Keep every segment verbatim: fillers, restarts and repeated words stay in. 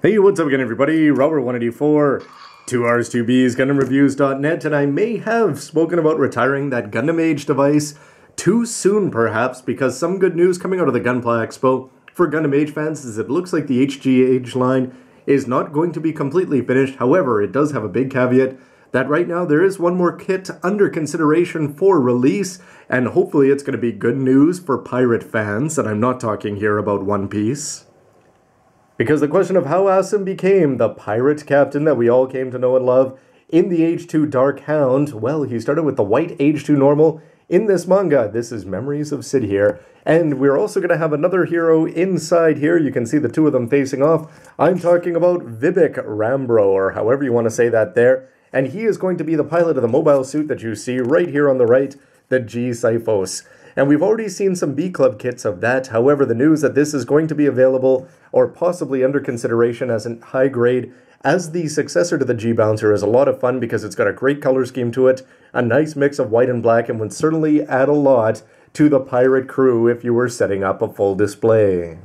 Hey, what's up again, everybody? Robert one eight four, two Rs two Bs, Gundam Reviews dot net, and I may have spoken about retiring that Gundam Age device too soon, perhaps, because some good news coming out of the Gunpla Expo for Gundam Age fans is it looks like the H G Age line is not going to be completely finished. However, it does have a big caveat that right now there is one more kit under consideration for release, and hopefully it's going to be good news for pirate fans, and I'm not talking here about One Piece. Because the question of how Asim became the pirate captain that we all came to know and love in the Age two Dark Hound, well, he started with the white Age two Normal in this manga. This is Memories of Sid here. And we're also going to have another hero inside here. You can see the two of them facing off. I'm talking about Vibic Rambro, or however you want to say that there. And he is going to be the pilot of the mobile suit that you see right here on the right, the G Xiphos. And we've already seen some B-Club kits of that. However, the news that this is going to be available or possibly under consideration as a high grade as the successor to the G-Bouncer is a lot of fun because it's got a great color scheme to it, a nice mix of white and black, and would certainly add a lot to the pirate crew if you were setting up a full display.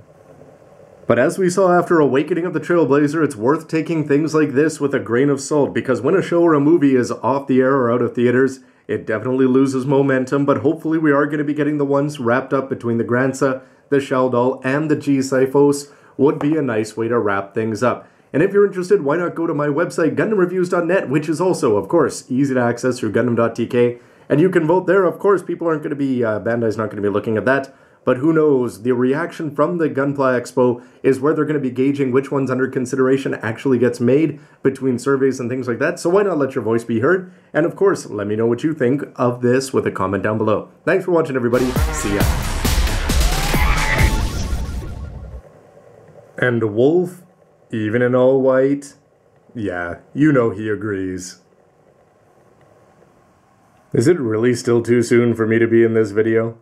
But as we saw after Awakening of the Trailblazer, it's worth taking things like this with a grain of salt, because when a show or a movie is off the air or out of theaters, it definitely loses momentum, but hopefully we are going to be getting the ones wrapped up between the Granza, the Shell Doll, and the G Xiphos would be a nice way to wrap things up. And if you're interested, why not go to my website, Gundam Reviews dot net, which is also, of course, easy to access through Gundam dot T K, and you can vote there. Of course, people aren't going to be, uh, Bandai's not going to be looking at that, but who knows, the reaction from the Gunpla Expo is where they're going to be gauging which ones under consideration actually gets made between surveys and things like that, so why not let your voice be heard? And of course, let me know what you think of this with a comment down below. Thanks for watching, everybody. See ya. And Wolf, even in all white, yeah, you know he agrees. Is it really still too soon for me to be in this video?